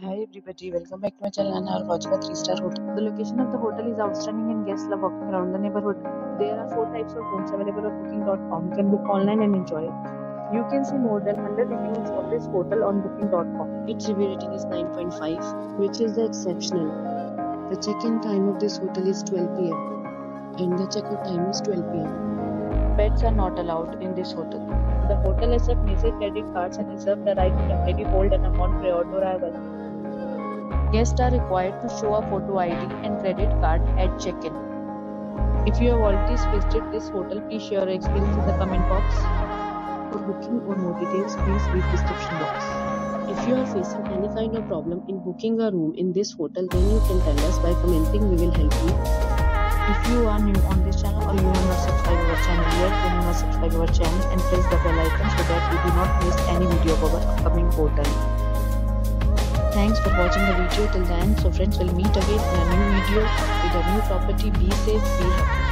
Hi everybody, welcome back to my channel and I will watch a 3-star hotel. The location of the hotel is outstanding and guests love walking around the neighborhood. There are 4 types of rooms available on booking.com. You can book online and enjoy it. You can see more than 100 reviews of this hotel on booking.com. Its review rating is 9.5, which is exceptional. The check-in time of this hotel is 12 pm and the check-out time is 12 pm. Pets are not allowed in this hotel. The hotel accepts major credit cards and reserves the right to temporarily hold an amount prior to arrival. Guests are required to show a photo ID and credit card at check-in. If you have already visited this hotel, please share your experience in the comment box. For booking or more details, please read description box. If you are facing any kind of problem in booking a room in this hotel, then you can tell us by commenting. We will help you. If you are new on this channel or you have not subscribed to our channel yet, then you must subscribe to our channel and press the bell icon so that you do not miss any video of our upcoming portal. Thanks for watching the video till the end. So friends, we'll meet again in a new video with a new property. Be safe, be happy.